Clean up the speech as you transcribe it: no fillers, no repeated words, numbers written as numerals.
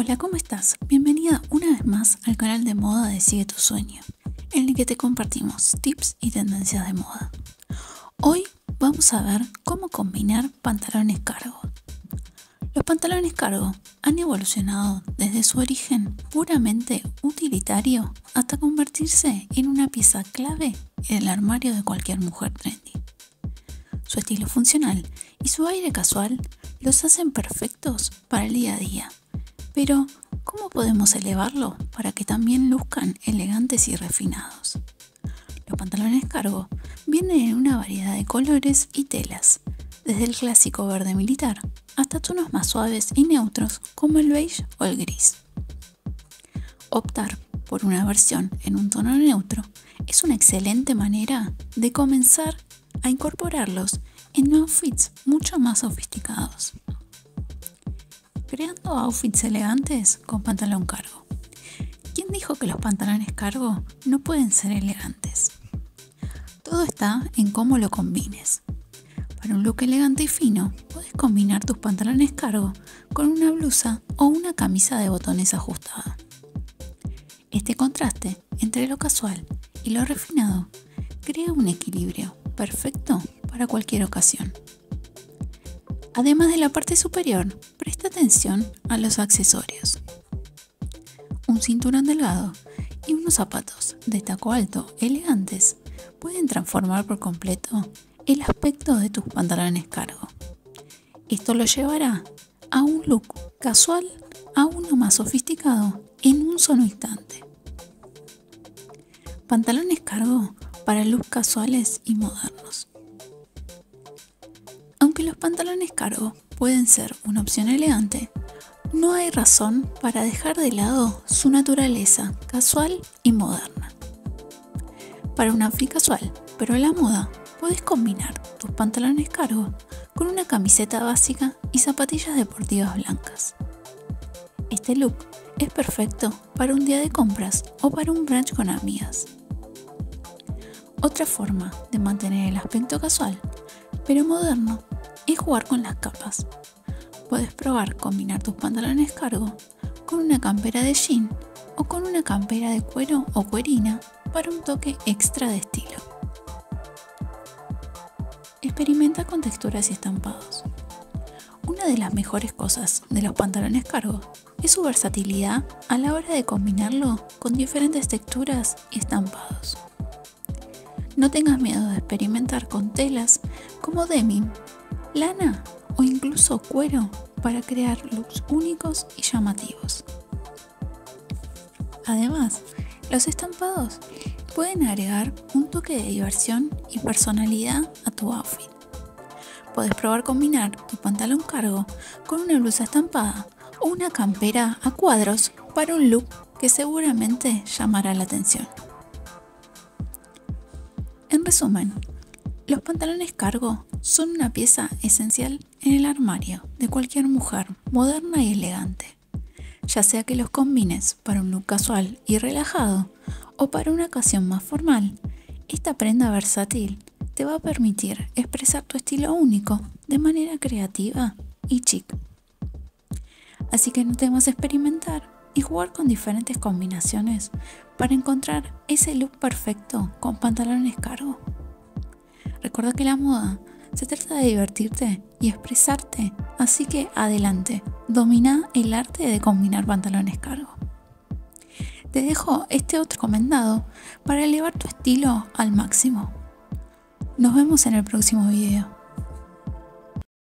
Hola, ¿cómo estás? Bienvenida una vez más al canal de moda de Sigue tu Sueño, en el que te compartimos tips y tendencias de moda. Hoy vamos a ver cómo combinar pantalones cargo. Los pantalones cargo han evolucionado desde su origen puramente utilitario hasta convertirse en una pieza clave en el armario de cualquier mujer trendy. Su estilo funcional y su aire casual los hacen perfectos para el día a día. Pero, ¿cómo podemos elevarlo para que también luzcan elegantes y refinados? Los pantalones cargo vienen en una variedad de colores y telas, desde el clásico verde militar hasta tonos más suaves y neutros como el beige o el gris. Optar por una versión en un tono neutro es una excelente manera de comenzar a incorporarlos en outfits mucho más sofisticados. Creando outfits elegantes con pantalón cargo. ¿Quién dijo que los pantalones cargo no pueden ser elegantes? Todo está en cómo lo combines. Para un look elegante y fino, puedes combinar tus pantalones cargo con una blusa o una camisa de botones ajustada. Este contraste entre lo casual y lo refinado crea un equilibrio perfecto para cualquier ocasión. Además de la parte superior, presta atención a los accesorios. Un cinturón delgado y unos zapatos de taco alto elegantes pueden transformar por completo el aspecto de tus pantalones cargo. Esto lo llevará a un look casual a uno más sofisticado en un solo instante. Pantalones cargo para looks casuales y modernos. Aunque los pantalones cargo pueden ser una opción elegante, no hay razón para dejar de lado su naturaleza casual y moderna. Para un outfit casual, pero a la moda, puedes combinar tus pantalones cargo con una camiseta básica y zapatillas deportivas blancas. Este look es perfecto para un día de compras o para un brunch con amigas. Otra forma de mantener el aspecto casual, pero moderno, es jugar con las capas. Puedes probar combinar tus pantalones cargo con una campera de jean o con una campera de cuero o cuerina para un toque extra de estilo. Experimenta con texturas y estampados. Una de las mejores cosas de los pantalones cargo es su versatilidad a la hora de combinarlo con diferentes texturas y estampados. No tengas miedo de experimentar con telas como denim, lana o incluso cuero para crear looks únicos y llamativos. Además, los estampados pueden agregar un toque de diversión y personalidad a tu outfit. Puedes probar combinar tu pantalón cargo con una blusa estampada o una campera a cuadros para un look que seguramente llamará la atención. En resumen, los pantalones cargo son una pieza esencial en el armario de cualquier mujer moderna y elegante, ya sea que los combines para un look casual y relajado o para una ocasión más formal. Esta prenda versátil te va a permitir expresar tu estilo único de manera creativa y chic. Así que no temas experimentar y jugar con diferentes combinaciones para encontrar ese look perfecto con pantalones cargo. Recuerda que la moda se trata de divertirte y expresarte, así que adelante, domina el arte de combinar pantalones cargo. Te dejo este otro recomendado para elevar tu estilo al máximo. Nos vemos en el próximo video.